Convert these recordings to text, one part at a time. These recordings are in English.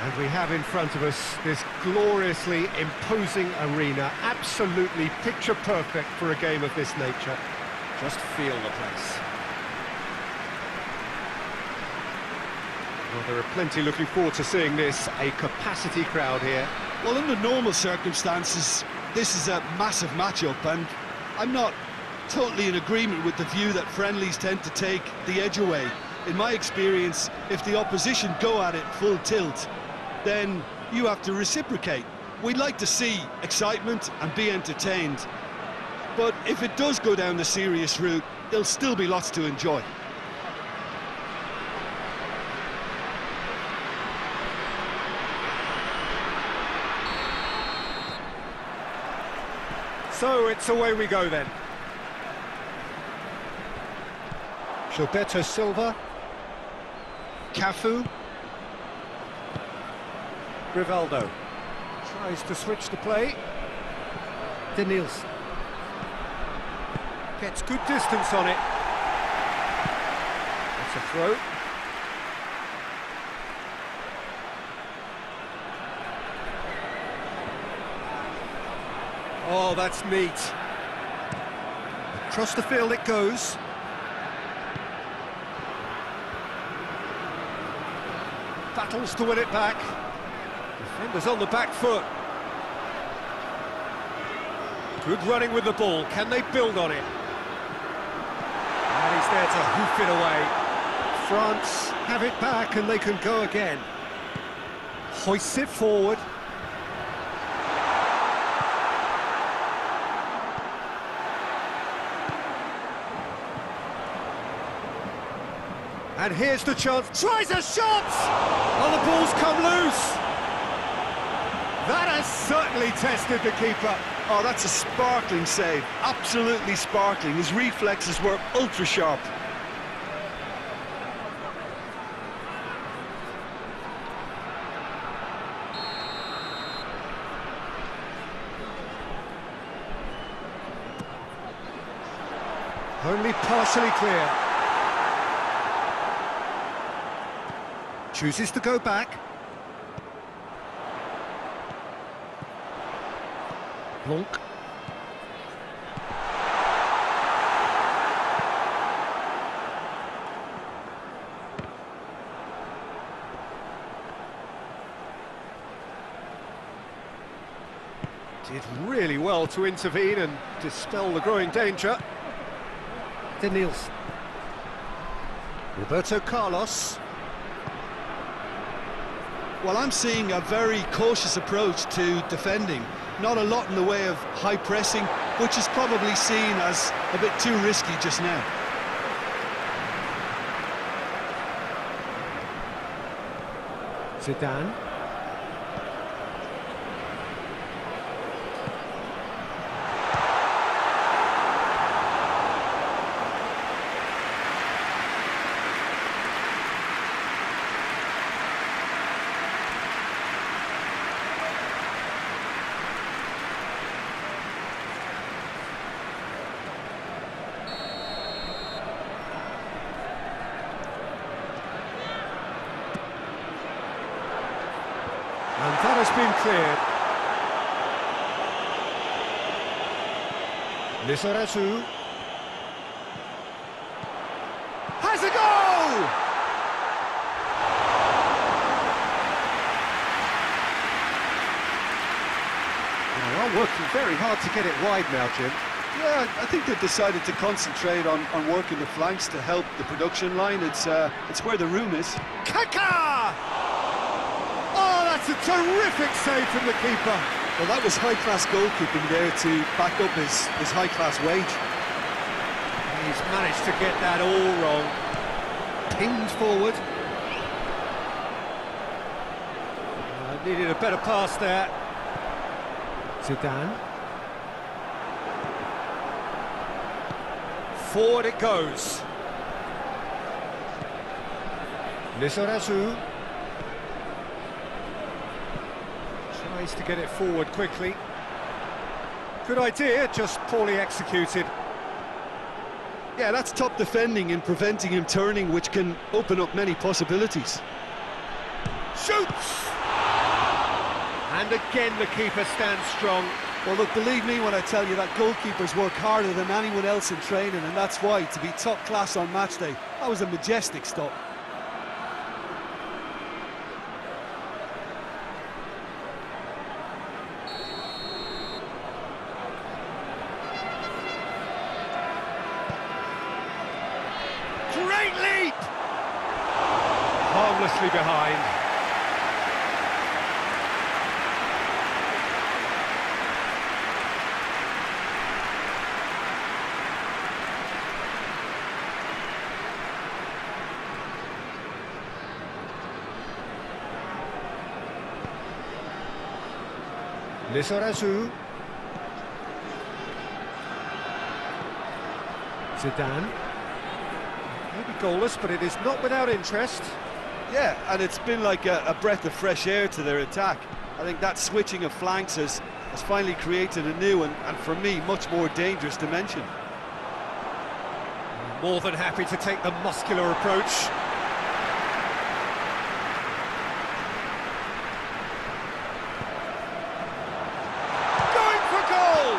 And we have in front of us this gloriously imposing arena, absolutely picture perfect for a game of this nature. Just feel the place. Well, there are plenty looking forward to seeing this, a capacity crowd here. Well, under normal circumstances, this is a massive matchup, and I'm not totally in agreement with the view that friendlies tend to take the edge away. In my experience, if the opposition go at it full tilt, then you have to reciprocate. We'd like to see excitement and be entertained, but if it does go down the serious route, there'll still be lots to enjoy. So it's away we go then. Gilberto Silva, Cafu, Rivaldo tries to switch the play. De Nils gets good distance on it. That's a throw. Oh, that's neat. Across the field it goes. Battles to win it back. Defenders on the back foot. Good running with the ball. Can they build on it? And he's there to hoof it away. France have it back and they can go again. Hoists it forward. And here's the chance. Tries a shot! Oh, the ball's come loose. That has certainly tested the keeper. Oh, that's a sparkling save. Absolutely sparkling. His reflexes were ultra sharp. Only partially clear. Chooses to go back. Blanc. Did really well to intervene and dispel the growing danger. De Nils. Roberto Carlos. Well, I'm seeing a very cautious approach to defending. Not a lot in the way of high pressing, which is probably seen as a bit too risky just now. Zidane. And that has been cleared. Lizarazu has a goal! They are working very hard to get it wide now, Jim. Yeah, I think they've decided to concentrate on working the flanks to help the production line. It's where the room is. Kaka! That's a terrific save from the keeper. Well, that was high-class goalkeeping there to back up his high-class wage. He's managed to get that all wrong. Pinged forward. Needed a better pass there. Zidane. Forward it goes. Lizarazu tries to get it forward quickly. Good idea, just poorly executed. Yeah, that's top defending and preventing him turning, which can open up many possibilities. Shoots! And again the keeper stands strong. Well, look, believe me when I tell you that goalkeepers work harder than anyone else in training, and that's why, to be top class on match day, that was a majestic stop. Great leap! Harmlessly behind. Lizarazu. Zidane. Maybe goalless, but it is not without interest. Yeah, and it's been like a breath of fresh air to their attack. I think that switching of flanks has finally created a new and for me, much more dangerous dimension. More than happy to take the muscular approach. Going for goal!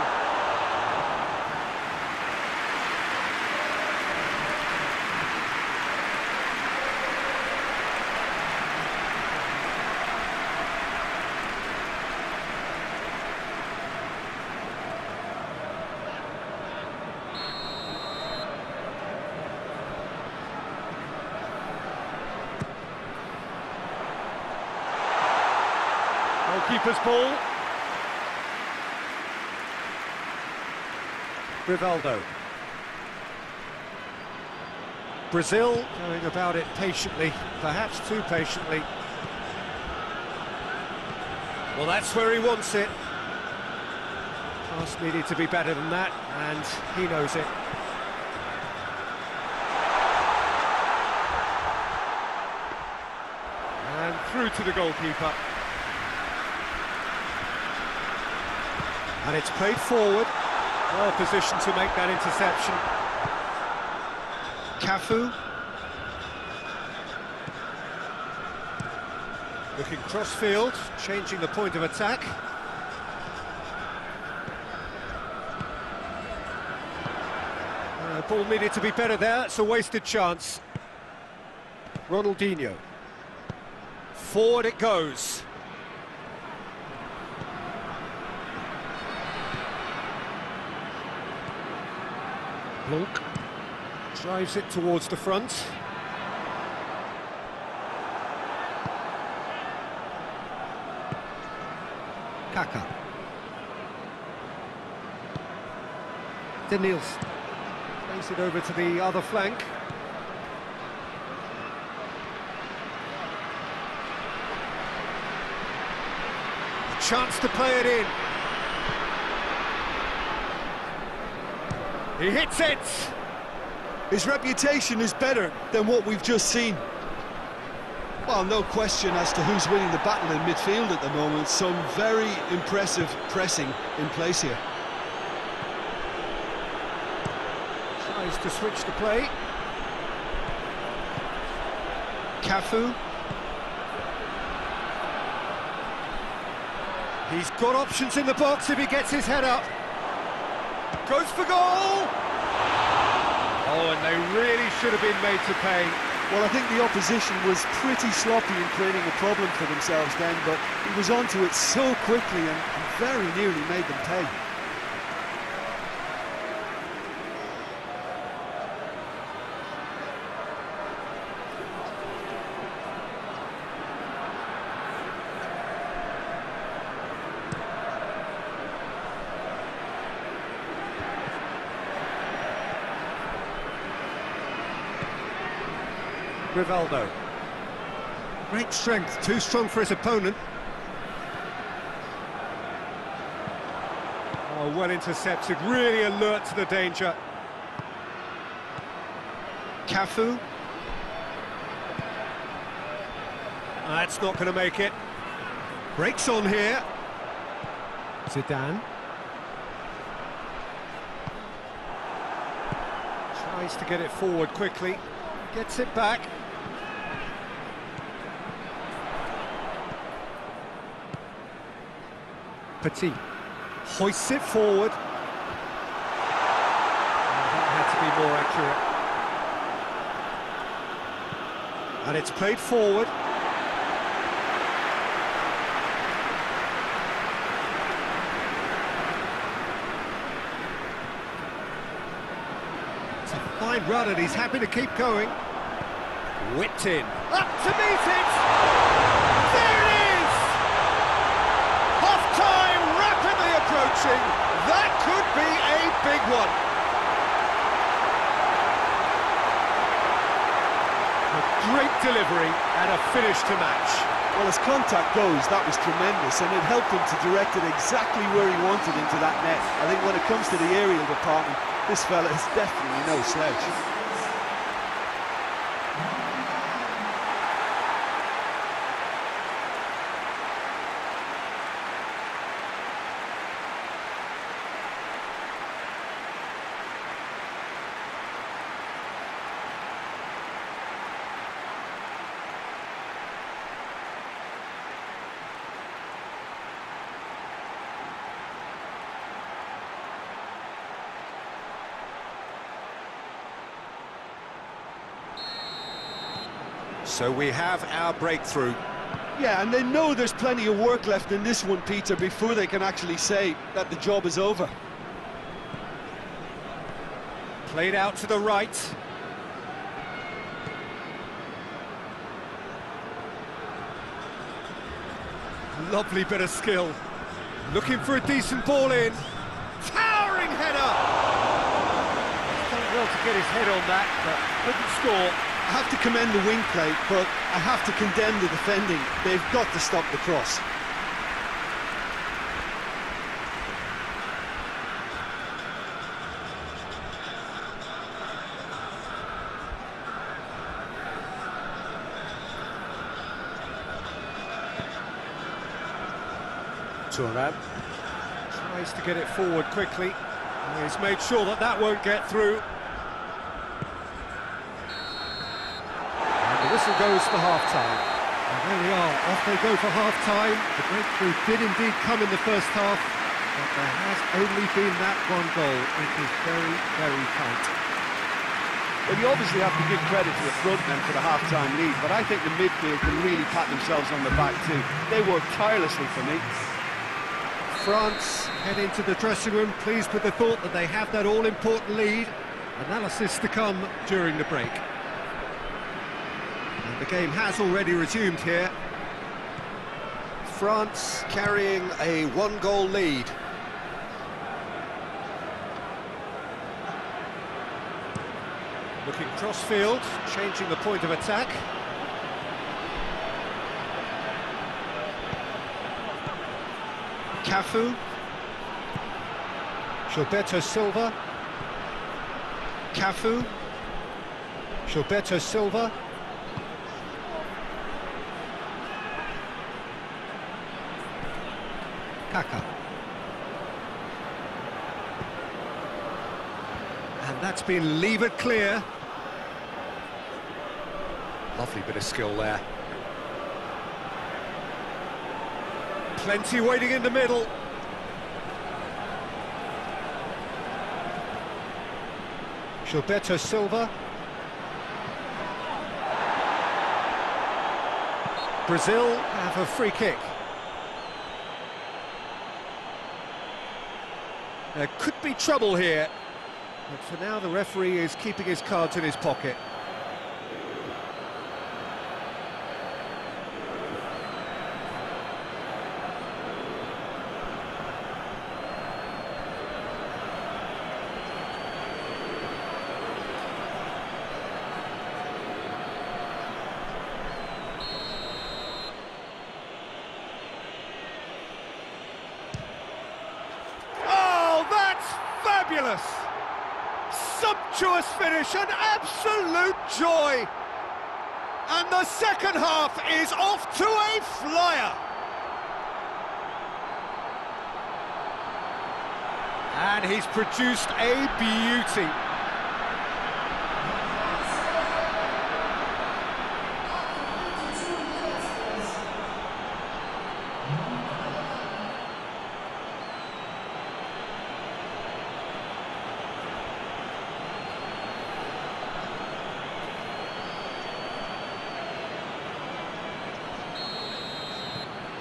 Goalkeeper's ball. Rivaldo. Brazil going about it patiently, perhaps too patiently. Well, that's where he wants it. Pass needed to be better than that, and he knows it. And through to the goalkeeper. And it's played forward. Well positioned to make that interception. Cafu. Looking cross-field, changing the point of attack. Ball needed to be better there, it's a wasted chance. Ronaldinho. Forward it goes. Look, drives it towards the front. Kaka. De Nils plays it over to the other flank. A chance to play it in. He hits it! His reputation is better than what we've just seen. Well, no question as to who's winning the battle in midfield at the moment. Some very impressive pressing in place here. Tries to switch the play. Cafu. He's got options in the box if he gets his head up. Goes for goal! Oh, and they really should have been made to pay. Well, I think the opposition was pretty sloppy in creating a problem for themselves then, but he was onto it so quickly and very nearly made them pay. Rivaldo. Great strength, too strong for his opponent. Oh, well intercepted, really alert to the danger. Cafu. That's not going to make it. Breaks on here. Zidane. Tries to get it forward quickly. Gets it back. Petit. Hoists it forward. More accurate, and it's played forward. It's a fine run, and he's happy to keep going. Whipped in, up to meet it. There it is. Half time rapidly approaching. That could be a big one. Great delivery and a finish to match. Well, as contact goes, that was tremendous, and it helped him to direct it exactly where he wanted into that net. I think when it comes to the aerial department, this fella is definitely no slouch. So we have our breakthrough. Yeah, and they know there's plenty of work left in this one, Peter, before they can actually say that the job is over. Played out to the right. Lovely bit of skill. Looking for a decent ball in. Towering header! He's done well to get his head on that, but couldn't score. I have to commend the wing play, but I have to condemn the defending. They've got to stop the cross. Toreb tries to get it forward quickly. And he's made sure that that won't get through. Whistle goes for half-time, and there we are, off they go for half-time. The breakthrough did indeed come in the first half, but there has only been that one goal. It is very, very tight. Well, you obviously have to give credit to the front men for the half-time lead, but I think the midfield can really pat themselves on the back too. They worked tirelessly for me. France head into the dressing room pleased with the thought that they have that all-important lead. Analysis to come during the break. The game has already resumed here. France carrying a one-goal lead. Looking cross-field, changing the point of attack. Cafu. Gilberto Silva. Cafu. Gilberto Silva. Kaka. And that's been levered clear. Lovely bit of skill there. Plenty waiting in the middle. Gilberto Silva. Brazil have a free kick. There could be trouble here, but for now the referee is keeping his cards in his pocket. Sumptuous finish, an absolute joy. And the second half is off to a flyer. And he's produced a beauty.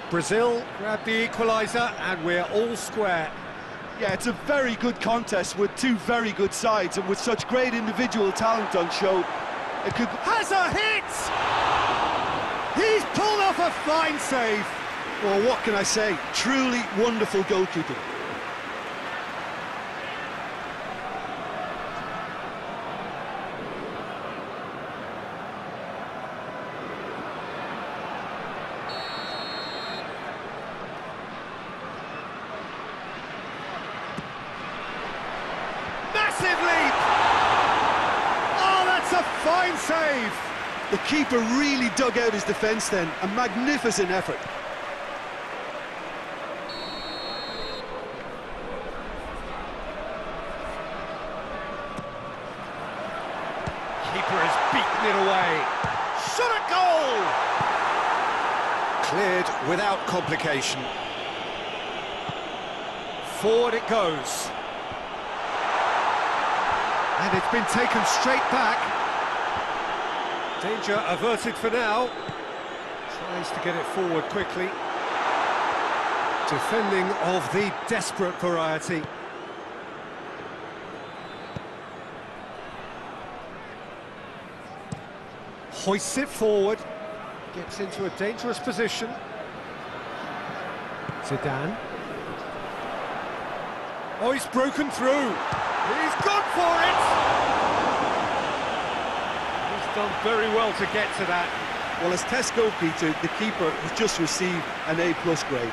Brazil grabbed the equaliser and we're all square. Yeah, it's a very good contest with two very good sides and with such great individual talent on show. It could... Has a hit! He's pulled off a fine save. Well, what can I say? Truly wonderful goalkeeper. Save. The keeper really dug out his defence then. A magnificent effort. Keeper has beaten it away. Shot at goal! Cleared without complication. Forward it goes. And it's been taken straight back. Danger averted for now. Tries to get it forward quickly. Defending of the desperate variety. Hoists it forward. Gets into a dangerous position. Zidane. Oh, he's broken through. He's gone for it! Done very well to get to that. Well, as test goalkeeper, the keeper has just received an A+ grade.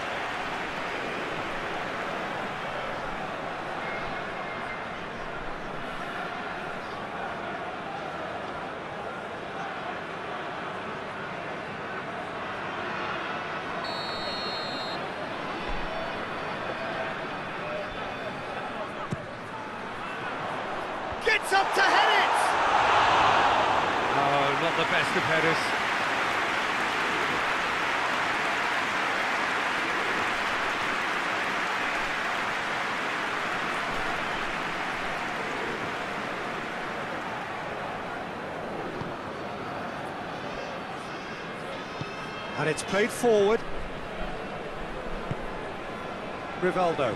Gets up to head it. Not the best of headers. And it's played forward. Rivaldo.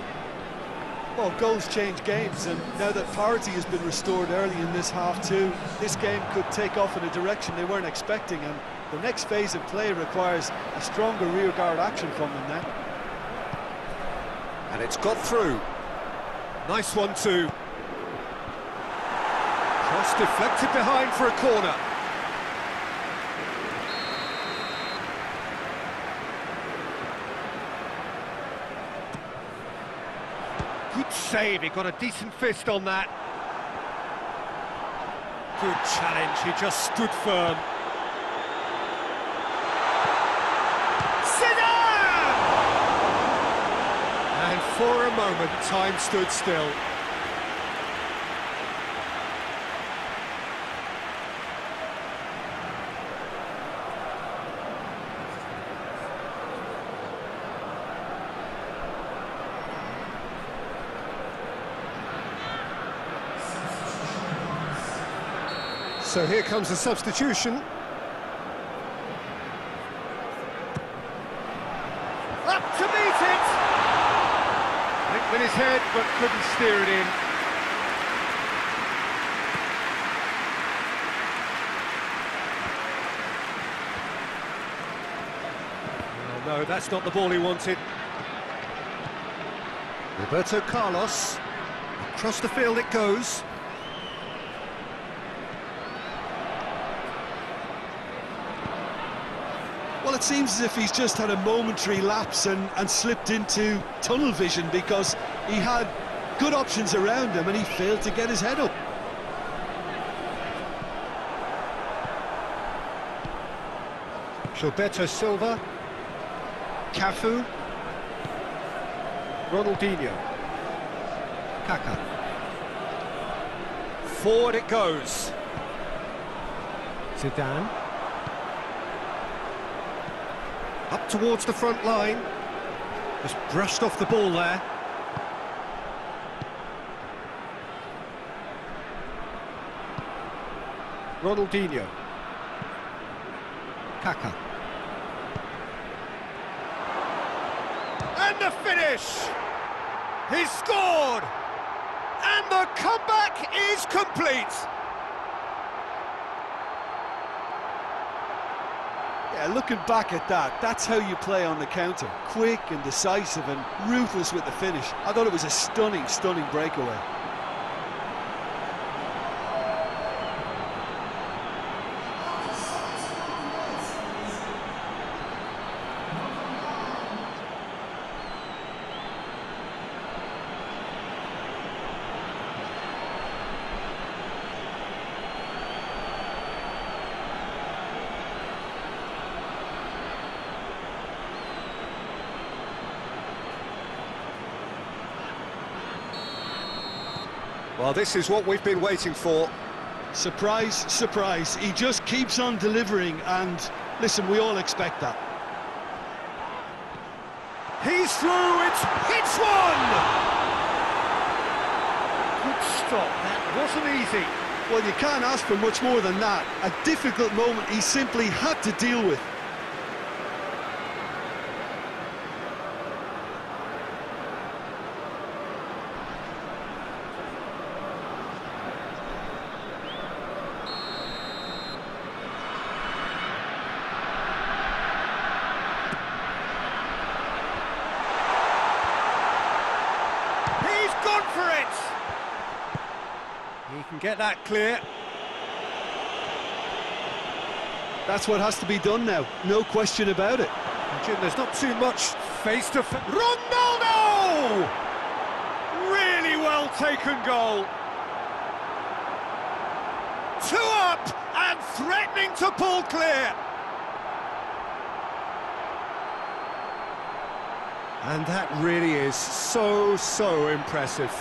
Well, goals change games, and now that parity has been restored early in this half too, this game could take off in a direction they weren't expecting, and the next phase of play requires a stronger rearguard action from them then. And it's got through. Nice one too. Cross deflected behind for a corner. Good save, he got a decent fist on that. Good challenge, he just stood firm. Sidon! And for a moment, time stood still. So here comes the substitution. Up to meet it! Nicked with his head, but couldn't steer it in. Well, no, that's not the ball he wanted. Roberto Carlos. Across the field it goes. Well, it seems as if he's just had a momentary lapse and slipped into tunnel vision, because he had good options around him and he failed to get his head up. Gilberto Silva, Cafu, Ronaldinho, Kaka. Forward it goes. Zidane. Up towards the front line. Just brushed off the ball there. Ronaldinho. Kaka. And the finish! He scored! And the comeback is complete! Yeah, looking back at that, that's how you play on the counter. Quick and decisive and ruthless with the finish. I thought it was a stunning, stunning breakaway. Well, this is what we've been waiting for. Surprise, surprise. He just keeps on delivering, and, listen, we all expect that. He's through, it's one! Good stop, that wasn't easy. Well, you can't ask for much more than that. A difficult moment he simply had to deal with. Get that clear. That's what has to be done now, no question about it. Jim, there's not too much face to face. Ronaldo! Really well taken goal. Two up and threatening to pull clear. And that really is so impressive.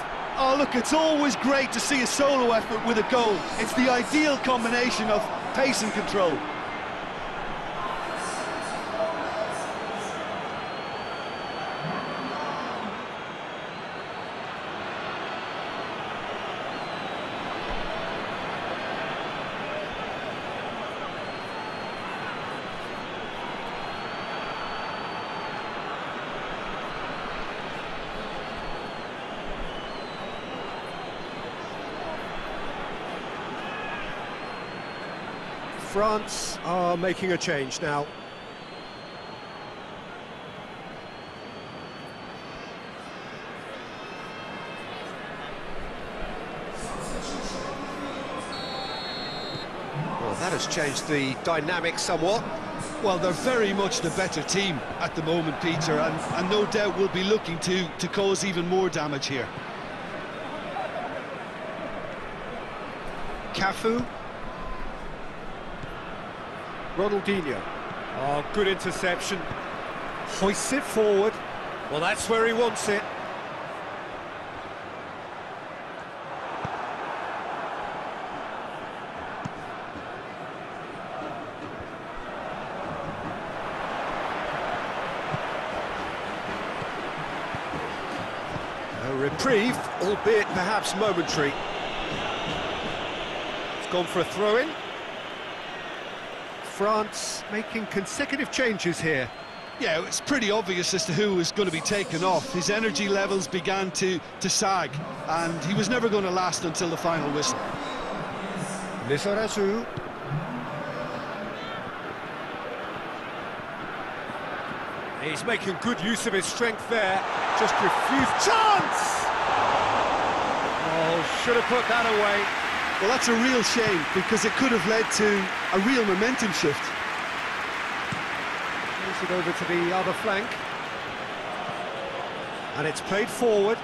Oh, look, it's always great to see a solo effort with a goal. It's the ideal combination of pace and control. France are making a change now. Well, that has changed the dynamic somewhat. Well, they're very much the better team at the moment, Peter, and no doubt will be looking to cause even more damage here. Cafu. Ronaldinho. Oh, good interception. Hoists it forward. Well, that's where he wants it. A reprieve, albeit perhaps momentary. It's gone for a throw-in. France making consecutive changes here. Yeah, it's pretty obvious as to who was going to be taken off. His energy levels began to sag, and he was never going to last until the final whistle. Lizarazu. He's making good use of his strength there. Just refused. Chance! Oh, should have put that away. Well, that's a real shame, because it could have led to a real momentum shift. Moves it over to the other flank. And it's played forward.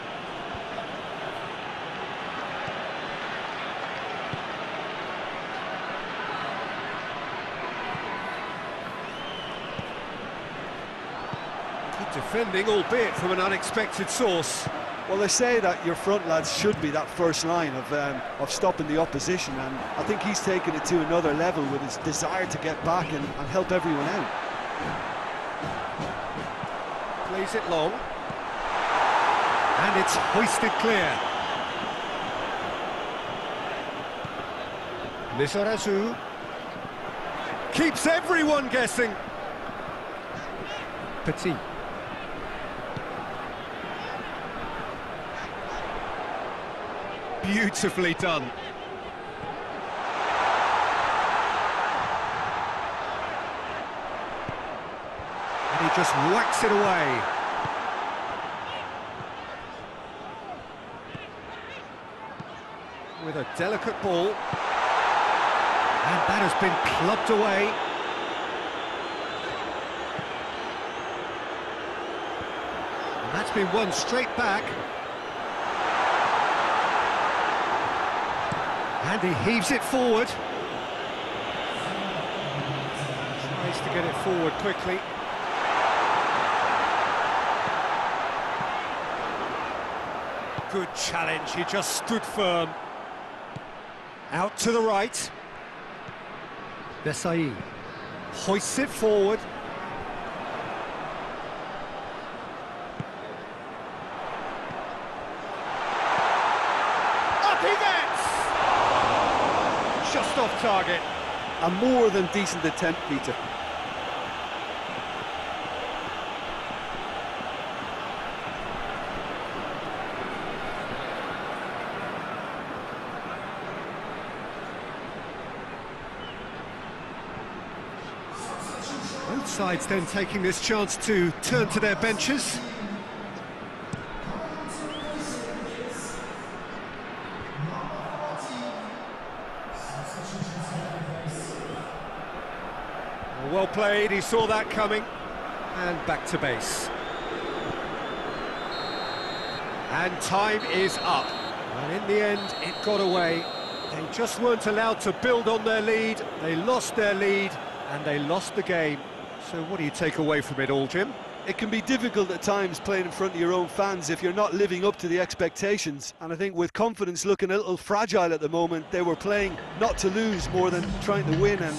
defending, albeit from an unexpected source. Well, they say that your front lads should be that first line of stopping the opposition, and I think he's taken it to another level with his desire to get back and help everyone out. Plays it long, and it's hoisted clear. Lizarazu keeps everyone guessing. Petit. Beautifully done. And he just whacks it away. With a delicate ball. And that has been clubbed away. And that's been won straight back. And he heaves it forward. Tries to get it forward quickly. Good challenge, he just stood firm. Out to the right. Desai hoists it forward. Just off target. A more than decent attempt, Peter. Both sides then taking this chance to turn to their benches. Well played, he saw that coming, and back to base. And time is up, and in the end it got away. They just weren't allowed to build on their lead, they lost their lead, and they lost the game. So what do you take away from it all, Jim? It can be difficult at times playing in front of your own fans if you're not living up to the expectations, and I think with confidence looking a little fragile at the moment, they were playing not to lose more than trying to win, and